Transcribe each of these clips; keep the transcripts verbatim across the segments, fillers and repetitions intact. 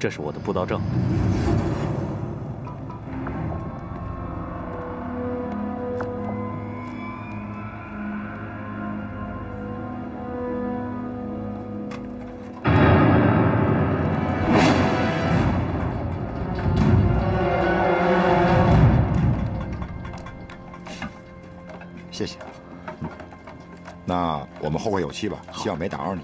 这是我的布道证。 谢谢。那我们后会有期吧，希望没打扰你。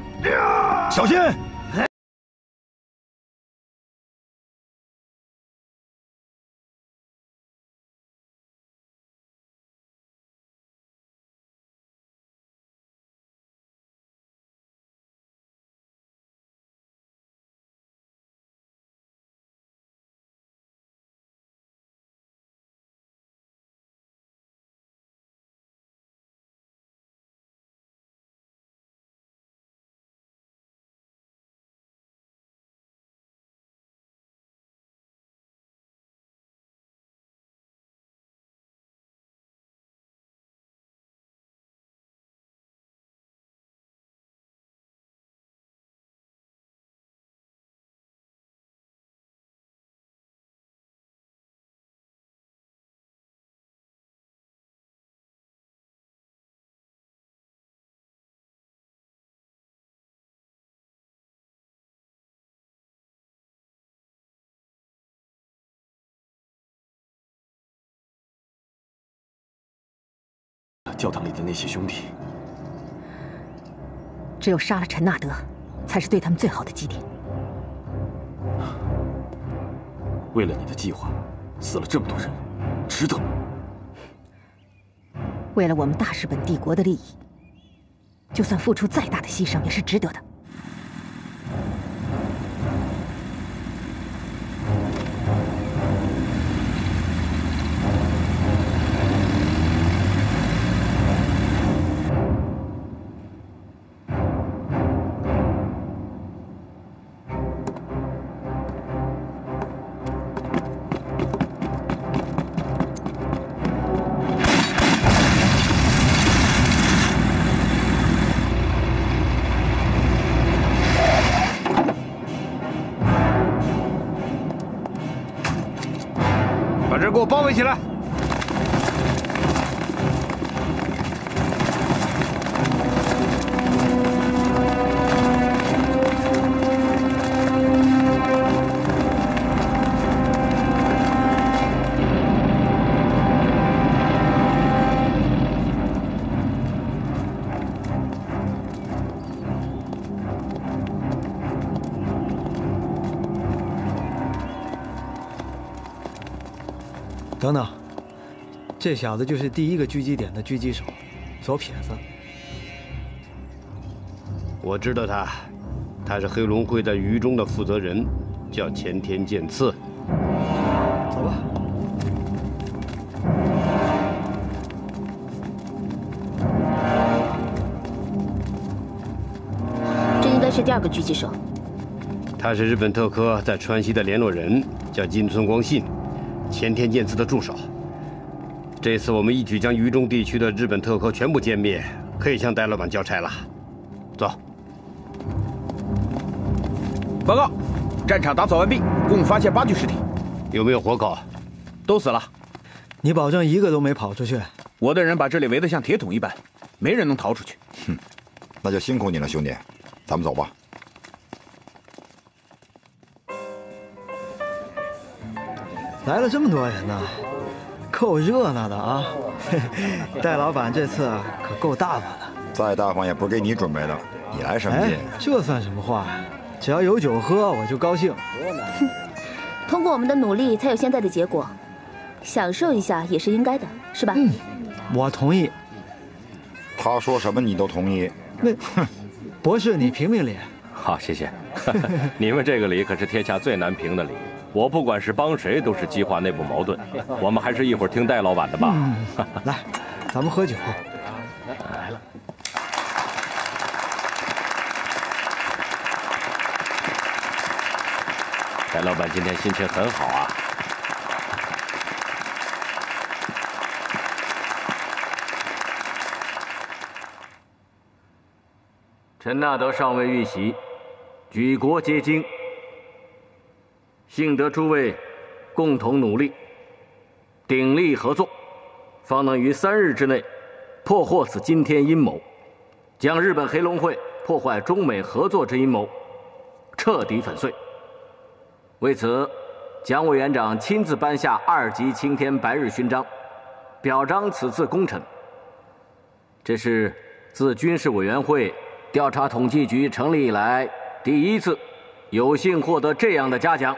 嗯、小心！教堂里的那些兄弟。只有杀了陈纳德，才是对他们最好的祭奠。为了你的计划，死了这么多人，值得吗？为了我们大日本帝国的利益，就算付出再大的牺牲，也是值得的。 给我包围起来！等等，这小子就是第一个狙击点的狙击手，左撇子。我知道他，他是黑龙会在渝中的负责人，叫前田健次。走吧。这应该是第二个狙击手。他是日本特科在川西的联络人，叫金村光信。 前田健次的助手，这次我们一举将渝中地区的日本特科全部歼灭，可以向戴老板交差了。走，报告，战场打扫完毕，共发现八具尸体，有没有活口？都死了，你保证一个都没跑出去？我的人把这里围得像铁桶一般，没人能逃出去。哼，那就辛苦你了，兄弟，咱们走吧。 来了这么多人呢，够热闹的啊！戴老板这次可够大方的，再大方也不是给你准备的，你来什么劲？这算什么话呀？只要有酒喝，我就高兴。通过我们的努力才有现在的结果，享受一下也是应该的，是吧？嗯，我同意。他说什么你都同意？那，博士你评评理。好，谢谢。你们这个理可是天下最难评的理。 我不管是帮谁，都是激化内部矛盾。我们还是一会儿听戴老板的吧。嗯、来，咱们喝酒。来了。戴老板今天心情很好啊。陈纳德上尉遇袭，举国皆惊。 幸得诸位共同努力，鼎力合作，方能于三日之内破获此惊天阴谋，将日本黑龙会破坏中美合作之阴谋彻底粉碎。为此，蒋委员长亲自颁下二级青天白日勋章，表彰此次功臣。这是自军事委员会调查统计局成立以来第一次有幸获得这样的嘉奖。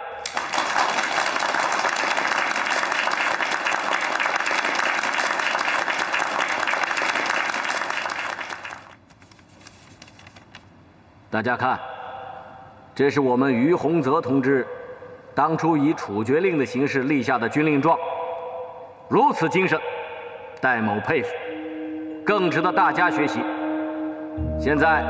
大家看，这是我们于洪泽同志当初以处决令的形式立下的军令状，如此精神，戴某佩服，更值得大家学习。现在，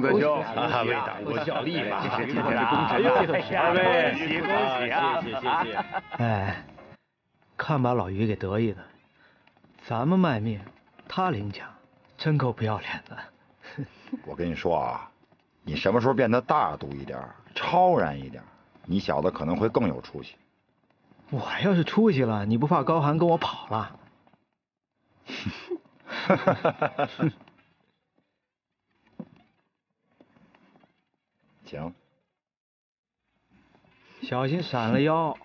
洪泽兄，为党为小利嘛，这是恭喜二位，恭喜恭喜啊！谢谢谢谢。哎，看把老于给得意的，咱们卖命，他领奖，真够不要脸的。我跟你说啊，你什么时候变得大度一点，超然一点，你小子可能会更有出息。我要是出息了，你不怕高寒跟我跑了？哈哈哈哈哈！行，小心闪了腰。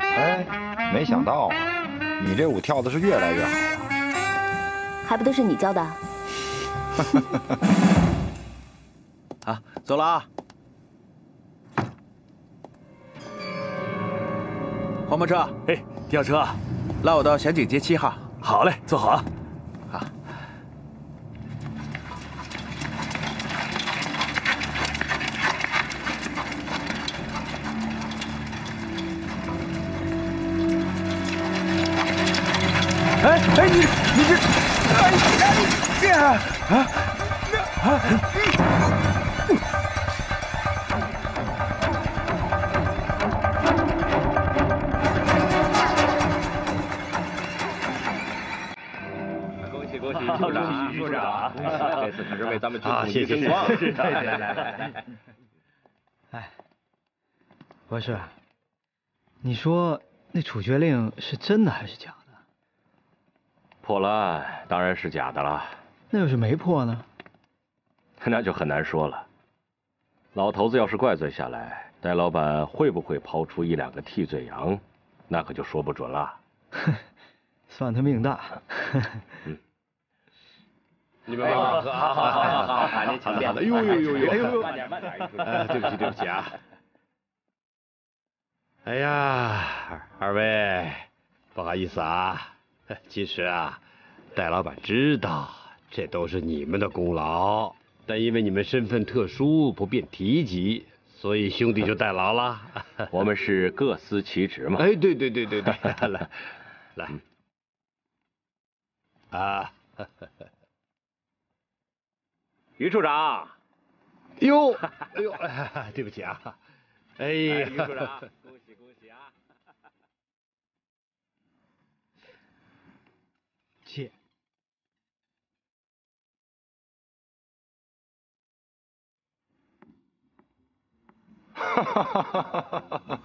哎，没想到你这舞跳的是越来越好啊！还不都是你教的？哈哈哈哈哈！啊，走了啊！ 黄包车，哎，吊车，拉我到响警街七号。好嘞，坐好啊。好。哎哎，你你这，哎哎这啊啊！啊 处长，处长，这次可是为咱们军统一争光。哎，博士，你说那处决令是真的还是假的？破了案当然是假的了。那要是没破呢？那就很难说了。老头子要是怪罪下来，戴老板会不会抛出一两个替罪羊，那可就说不准了。算他命大。嗯。 你们慢慢喝，好好好好好，把那请便。哎呦呦呦呦！哎呦，慢点慢点。哎，对不起对不起啊。哎呀，二位不好意思啊。其实啊，戴老板知道这都是你们的功劳，但因为你们身份特殊，不便提及，所以兄弟就代劳了。我们是各司其职嘛。哎，对对对对对，来来啊。 于处长，哟，哎呦，对不起啊，哎呀，于处长，恭喜恭喜啊！切。哈哈哈哈哈！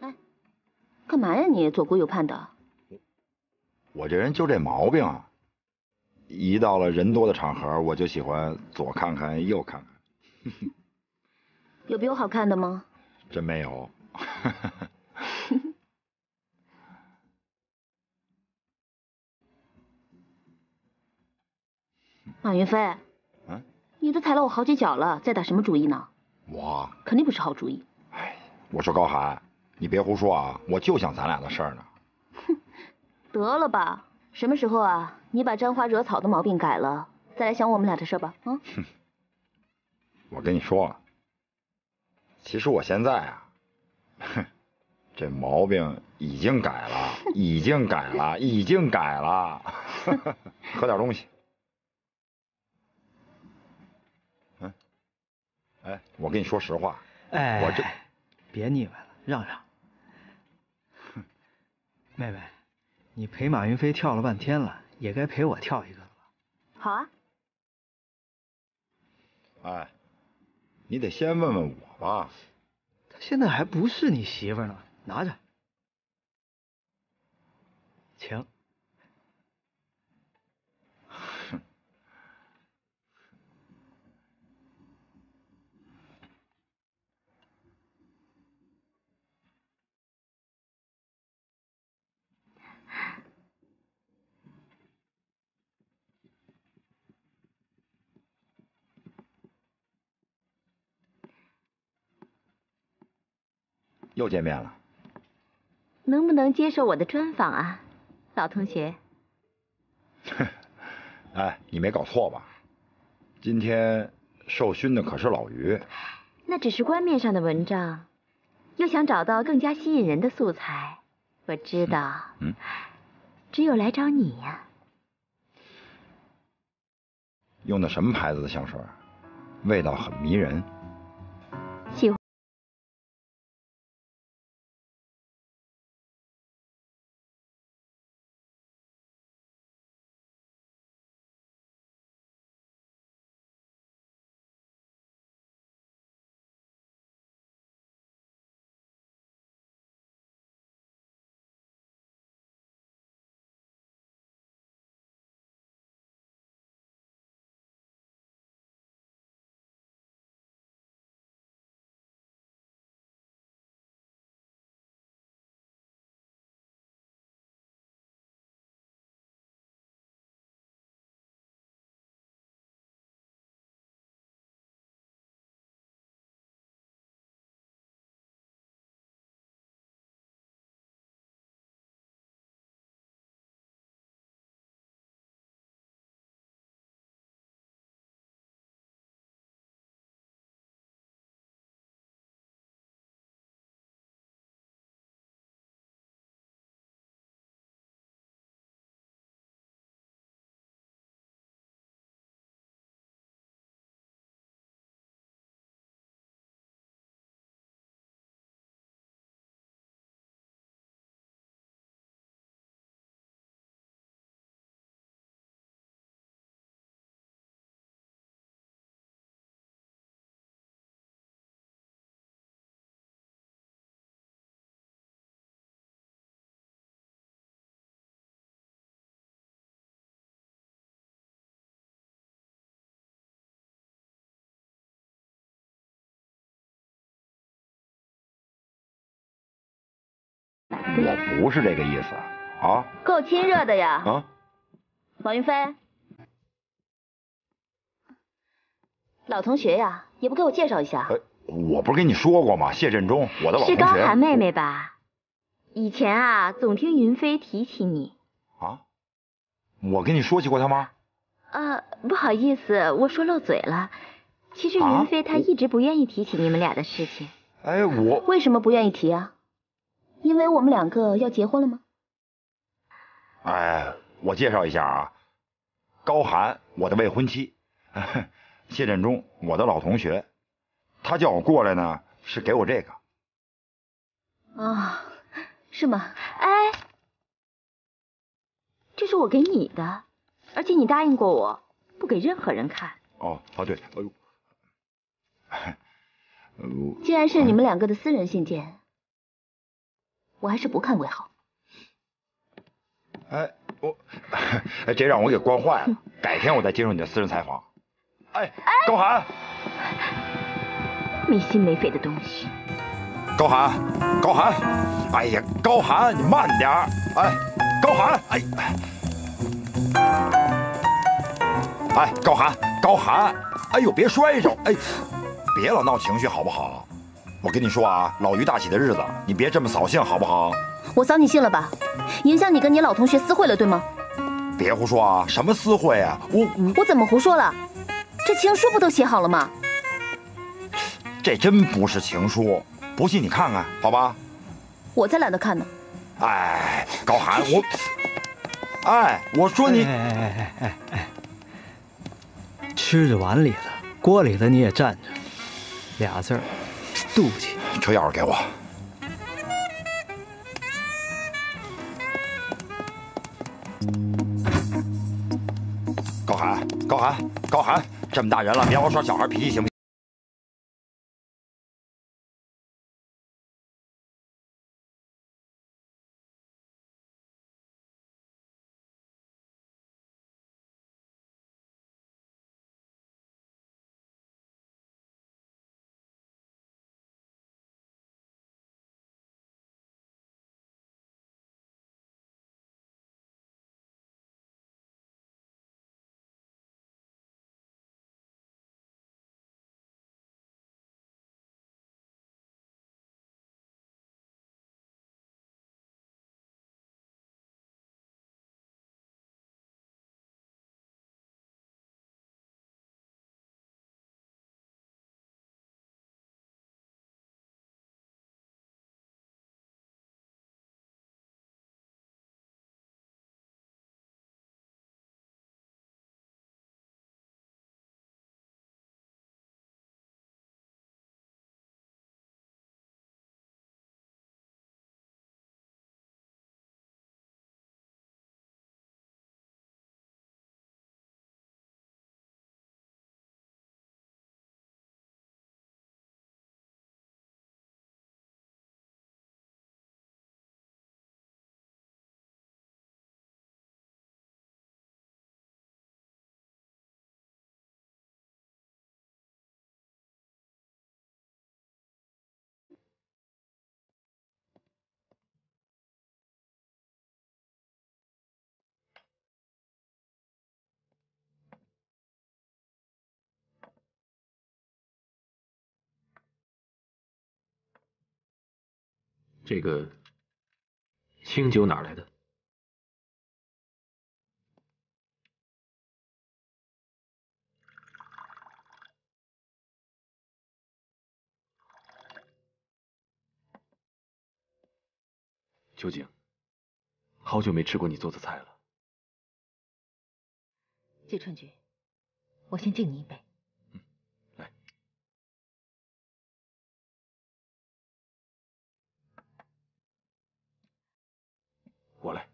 哎，干嘛呀你？左顾右盼的。 我这人就这毛病啊，一到了人多的场合，我就喜欢左看看右看看。有比我好看的吗？真没有。马云飞，嗯，你都踩了我好几脚了，在打什么主意呢？我肯定不是好主意。哎，我说高寒，你别胡说啊，我就想咱俩的事儿呢。 得了吧，什么时候啊？你把沾花惹草的毛病改了，再来想我们俩的事吧。啊、嗯！我跟你说，其实我现在啊，哼，这毛病已经改了，已经改了，已经改了。喝点东西。嗯。哎，我跟你说实话，哎，我这别腻歪了，让让。哼，妹妹。 你陪马云飞跳了半天了，也该陪我跳一个了吧？好啊。哎，你得先问问我吧。她现在还不是你媳妇呢，拿着，请。哼。又见面了，能不能接受我的专访啊，老同学？哎，你没搞错吧？今天受勋的可是老于。那只是官面上的文章，又想找到更加吸引人的素材，我知道，嗯，只有来找你呀。用的什么牌子的香水？味道很迷人。喜欢。 我不是这个意思啊！够亲热的呀！啊，王云飞，老同学呀，也不给我介绍一下？哎，我不是跟你说过吗？谢振中，我的老同学。是高寒妹妹吧？以前啊，总听云飞提起你。啊？我跟你说起过她吗？呃，不好意思，我说漏嘴了。其实云飞她一直不愿意提起你们俩的事情。哎，我为什么不愿意提啊？ 因为我们两个要结婚了吗？哎，我介绍一下啊，高寒，我的未婚妻，谢振中，我的老同学，他叫我过来呢，是给我这个。哦，是吗？哎，这是我给你的，而且你答应过我，不给任何人看。哦，哦对，哎呦，哎呦既然是你们两个的私人信件。 我还是不看为好。哎，我，哎，这让我给惯坏了。改天我再接受你的私人采访。哎，哎高寒，没心没肺的东西。高寒，高寒，哎呀，高寒，你慢点儿。哎，高寒，哎，哎，高寒，高寒，哎呦，别摔着，哎，别老闹情绪好不好？ 我跟你说啊，老于大喜的日子，你别这么扫兴好不好？我扫你兴了吧？影响你跟你老同学私会了，对吗？别胡说啊！什么私会啊？我我怎么胡说了？这情书不都写好了吗？这真不是情书，不信你看看，好吧？我才懒得看呢。哎，高寒，我，哎，我说你，哎哎哎哎哎，吃着碗里的，锅里的你也站着，俩字儿。 对不起，车钥匙给我。高寒，高寒，高寒，这么大人了，别老耍小孩脾气，行不行？这个清酒哪来的？秋瑾，好久没吃过你做的菜了。季春菊，我先敬你一杯。 我来。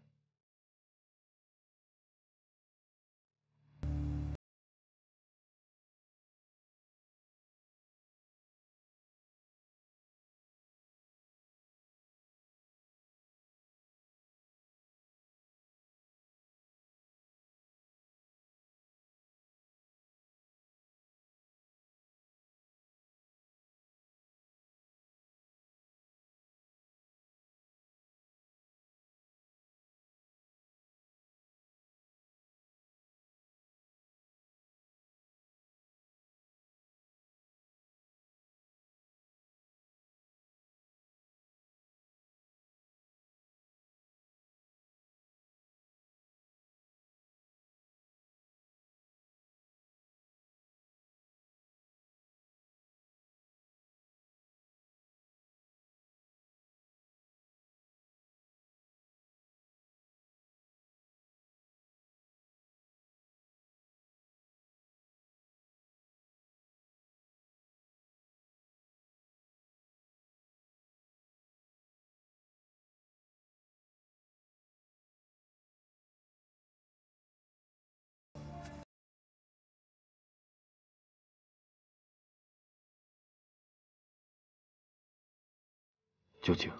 秋瑾，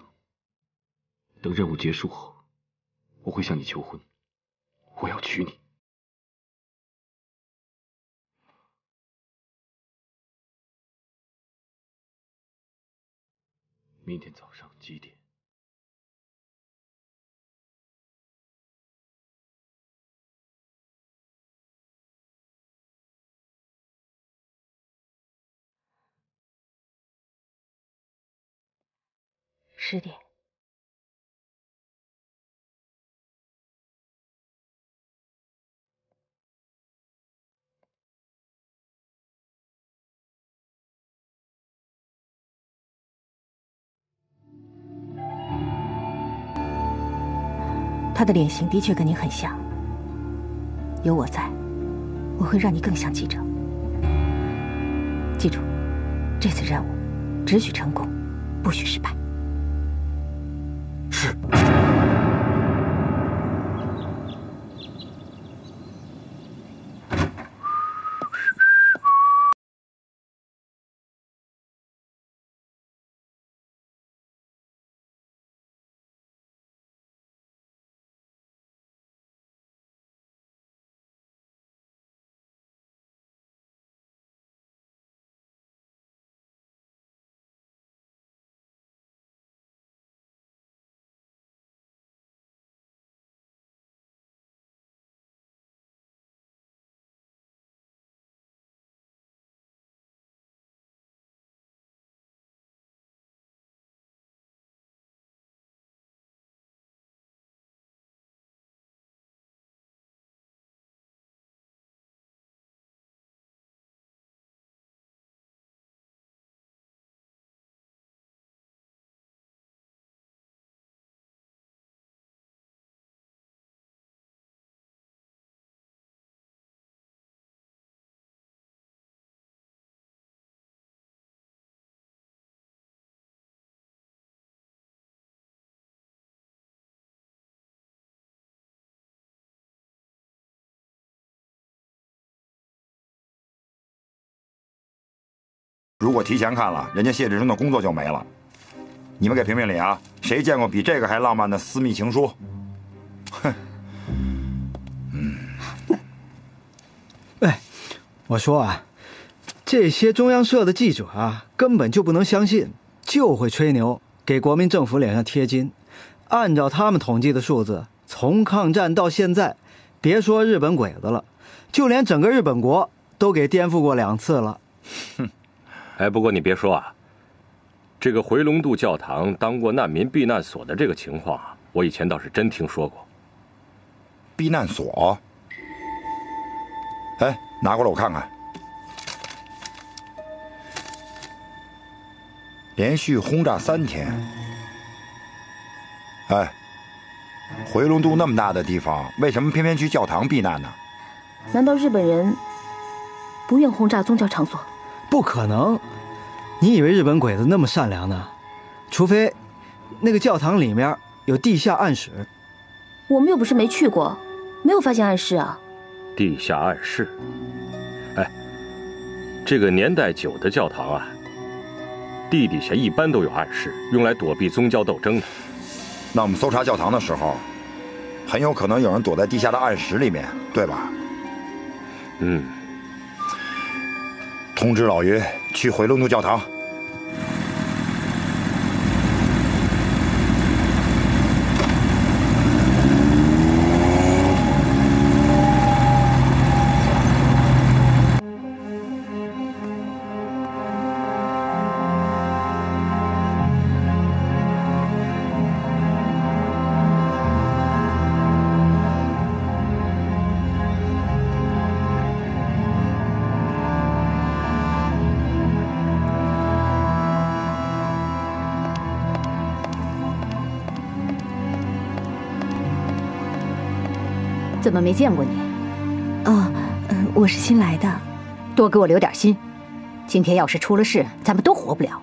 等任务结束后，我会向你求婚，我要娶你。明天早上几点？十点。他的脸型的确跟你很像，有我在，我会让你更像记者。记住，这次任务只许成功，不许失败。 是。如果提前看了，人家谢志生的工作就没了。你们给评评理啊！谁见过比这个还浪漫的私密情书？哼，嗯。哎，我说啊，这些中央社的记者啊，根本就不能相信，就会吹牛，给国民政府脸上贴金。按照他们统计的数字，从抗战到现在，别说日本鬼子了，就连整个日本国都给颠覆过两次了。哼。 哎，不过你别说啊，这个回龙渡教堂当过难民避难所的这个情况啊，我以前倒是真听说过。避难所？哎，拿过来我看看。连续轰炸三天。哎，回龙渡那么大的地方，为什么偏偏去教堂避难呢？难道日本人不愿轰炸宗教场所？不可能。 你以为日本鬼子那么善良呢？除非那个教堂里面有地下暗室。我们又不是没去过，没有发现暗室啊。地下暗室？哎，这个年代久的教堂啊，地底下一般都有暗室，用来躲避宗教斗争的。那我们搜查教堂的时候，很有可能有人躲在地下的暗室里面，对吧？嗯。 通知老于去回龙渡教堂。怎么没见过你？哦，嗯、呃，我是新来的，多给我留点心。今天要是出了事，咱们都活不了。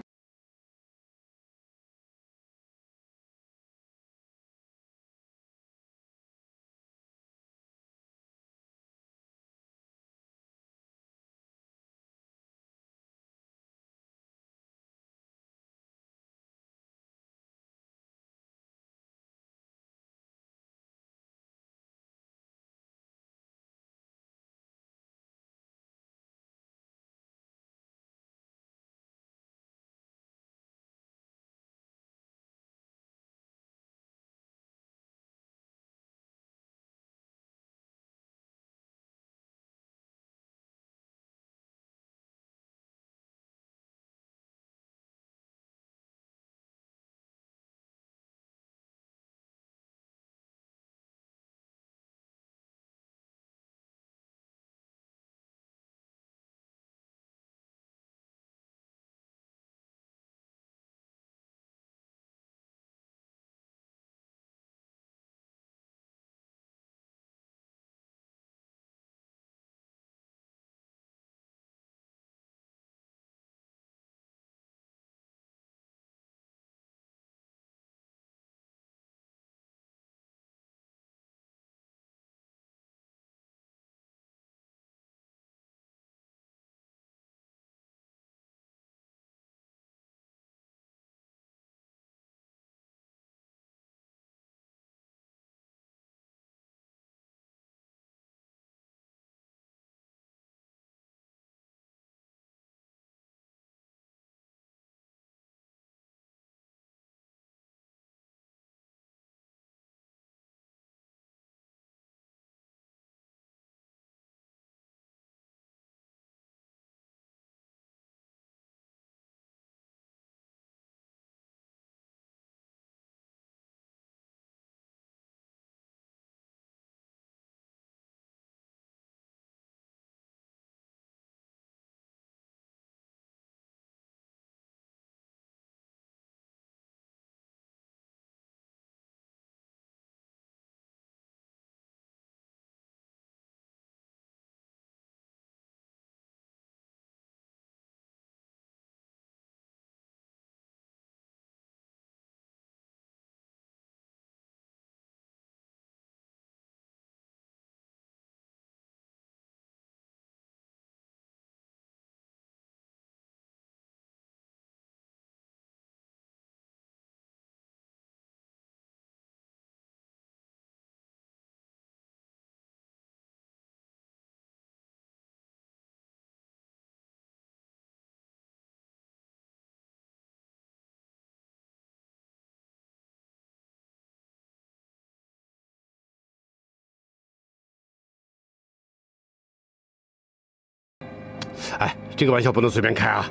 哎，这个玩笑不能随便开啊！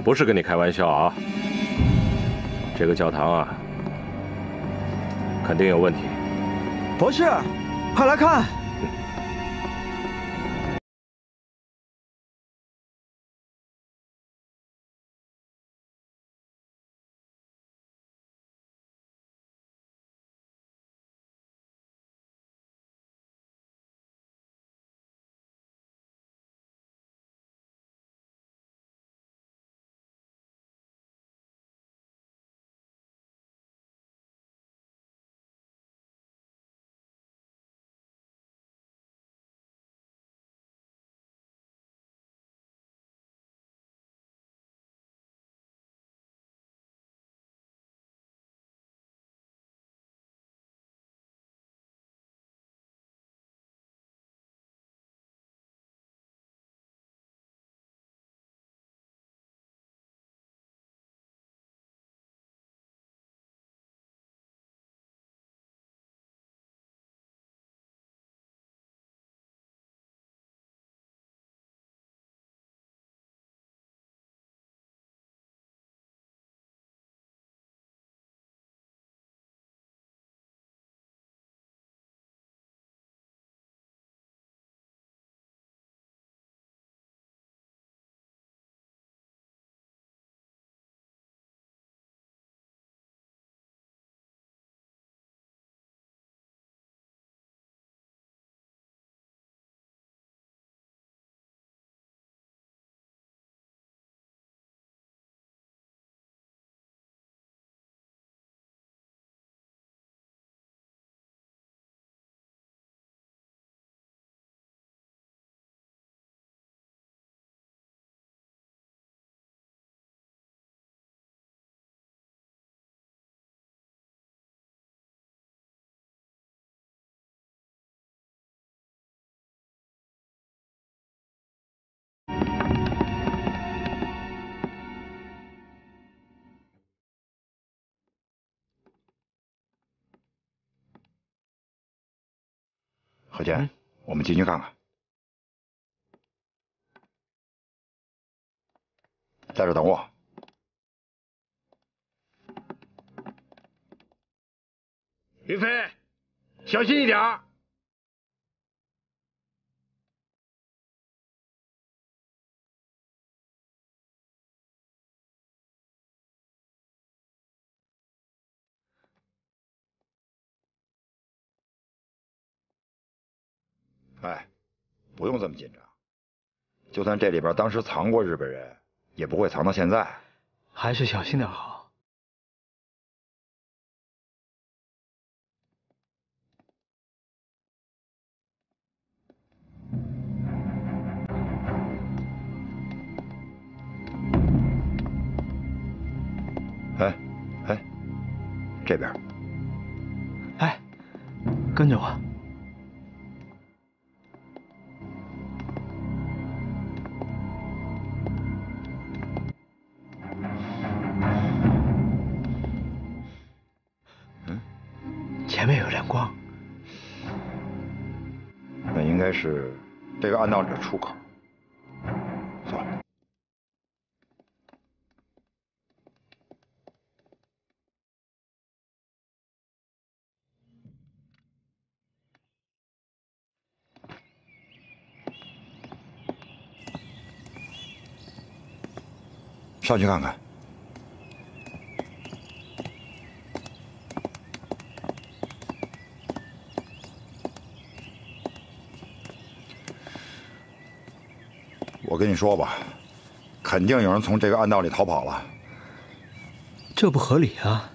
不是跟你开玩笑啊！这个教堂啊，肯定有问题。博士，快来看！ 何姐，嗯、我们进去看看。在这等我。云飞，小心一点。哎，不用这么紧张。就算这里边当时藏过日本人，也不会藏到现在。还是小心点好。哎，哎，这边。哎，跟着我。 前面有亮光，那应该是这个暗道里的出口。走。上去看看。 我跟你说吧，肯定有人从这个暗道里逃跑了。这不合理啊！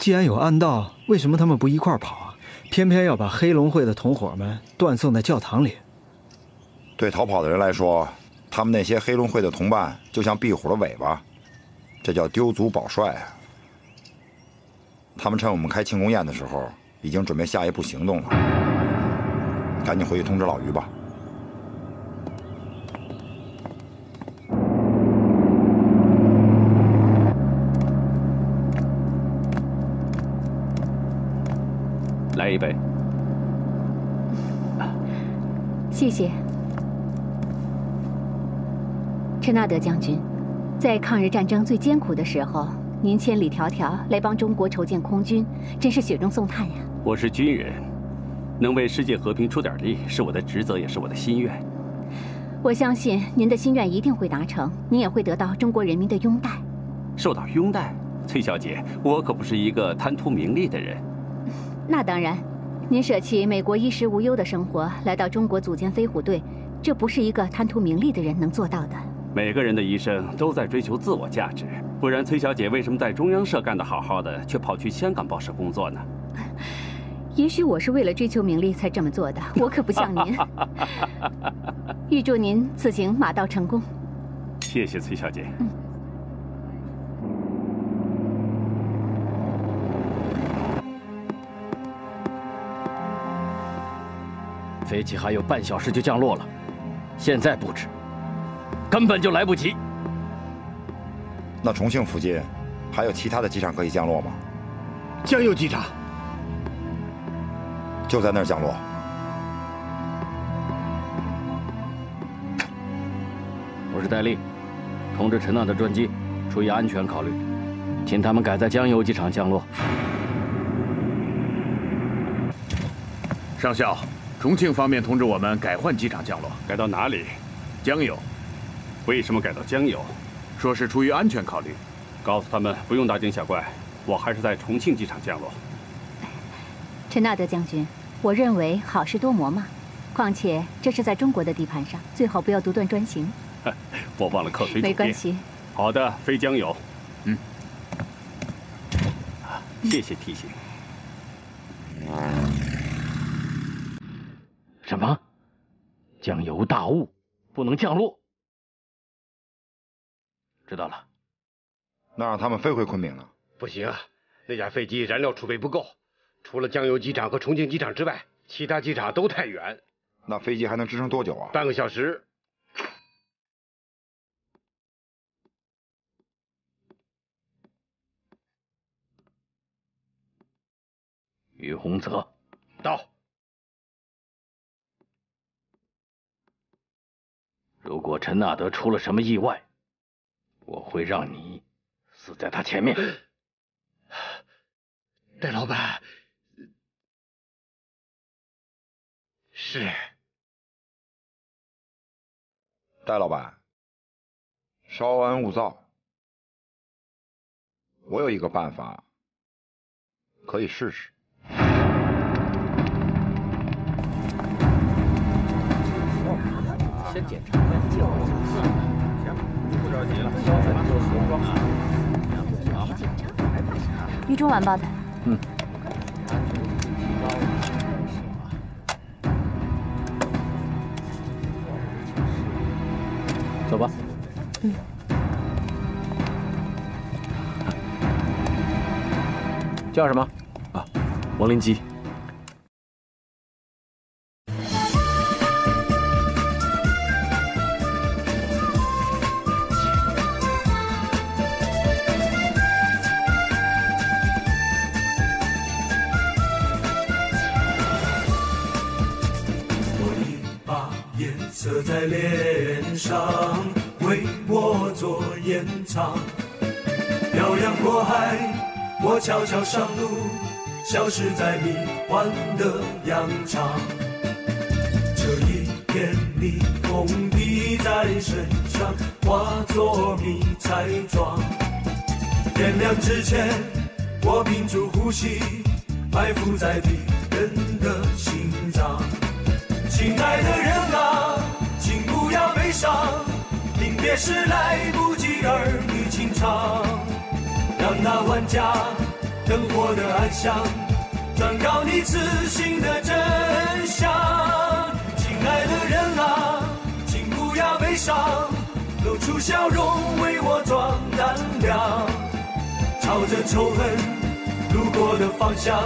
既然有暗道，为什么他们不一块跑啊？偏偏要把黑龙会的同伙们断送在教堂里。对逃跑的人来说，他们那些黑龙会的同伴就像壁虎的尾巴，这叫丢卒保帅啊！他们趁我们开庆功宴的时候，已经准备下一步行动了。赶紧回去通知老于吧。 来一杯，谢谢，陈纳德将军。在抗日战争最艰苦的时候，您千里迢迢来帮中国筹建空军，真是雪中送炭呀！我是军人，能为世界和平出点力，是我的职责，也是我的心愿。我相信您的心愿一定会达成，您也会得到中国人民的拥戴。受到拥戴，崔小姐，我可不是一个贪图名利的人。那当然，您舍弃美国衣食无忧的生活，来到中国组建飞虎队，这不是一个贪图名利的人能做到的。 每个人的一生都在追求自我价值，不然崔小姐为什么在中央社干得好好的，却跑去香港报社工作呢？也许我是为了追求名利才这么做的，我可不像您。预祝您此行马到成功。谢谢崔小姐。嗯。飞机还有半小时就降落了，现在布置。 根本就来不及。那重庆附近还有其他的机场可以降落吗？江右机场就在那儿降落。我是戴笠，通知陈娜的专机，出于安全考虑，请他们改在江右机场降落。上校，重庆方面通知我们改换机场降落，改到哪里？江右。 为什么改到江油？说是出于安全考虑。告诉他们不用大惊小怪，我还是在重庆机场降落。陈纳德将军，我认为好事多磨嘛，况且这是在中国的地盘上，最好不要独断专行。我忘了扣水。没关系。好的，飞江油。嗯。谢谢提醒。什么？江油大雾，不能降落。 知道了，那让他们飞回昆明了。不行啊，那架飞机燃料储备不够，除了江油机场和重庆机场之外，其他机场都太远。那飞机还能支撑多久啊？半个小时。于洪泽，到。如果陈纳德出了什么意外。 我会让你死在他前面，戴老板。是，戴老板，稍安勿躁。我有一个办法，可以试试。 先检查文件。行，不着急了，稍等就时光啊。好，《渝中晚报》的。嗯。走吧。嗯。叫什么？啊，王林基。 色在脸上，为我做掩藏。漂洋过海，我悄悄上路，消失在迷幻的洋场。这一片霓虹滴在身上，化作迷彩妆。天亮之前，我屏住呼吸，埋伏在敌人的心脏。亲爱的人啊！ 悲伤，临别时来不及儿女情长，让那万家灯火的暗香，转告你此行的真相。亲爱的人啊，请不要悲伤，露出笑容为我壮胆量。朝着仇恨路过的方向，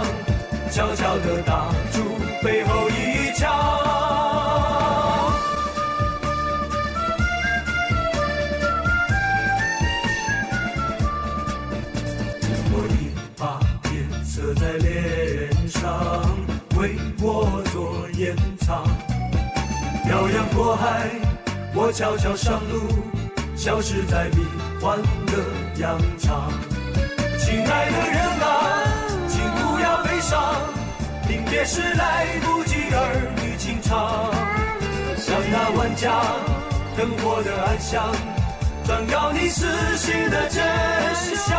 悄悄地打住背后一枪。 在脸上为我做掩藏，漂洋过海，我悄悄上路，消失在迷幻的扬场。亲爱的人啊，请不要悲伤，临别时来不及儿女情长，让那万家灯火的暗香转告你死心的真相。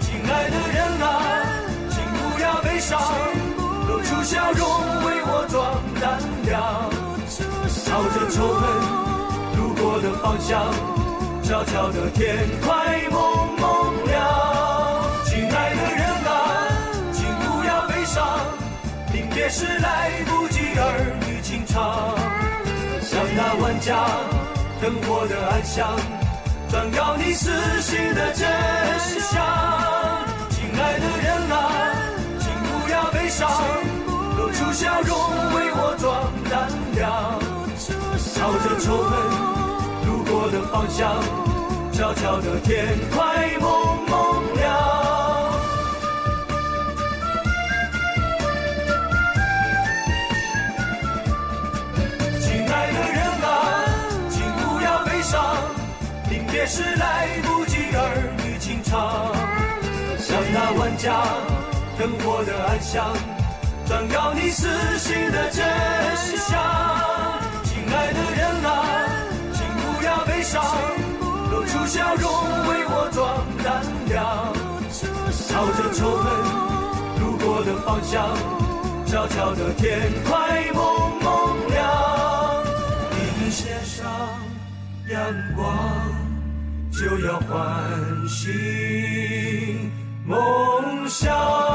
亲爱的人啊，请不要悲伤，露出笑容为我壮胆量，朝着仇恨路过的方向，悄悄的天快蒙蒙亮。亲爱的人啊，请不要悲伤，临别时来不及儿女情长，让那万家灯火的暗香转告你死心的真相。亲爱的人啊，请不要悲伤，露出笑容为我壮胆量，朝着仇恨的方向，悄悄的天快蒙蒙亮。亲爱的人啊，请不要悲伤，临别时来不及儿女情长，让那万家灯火的暗香转告你死心的真相。亲爱的人啊，露出笑容为我壮胆量，朝着仇恨路过的方向，悄悄的天快蒙蒙亮。迎斜上阳光，就要唤醒梦想。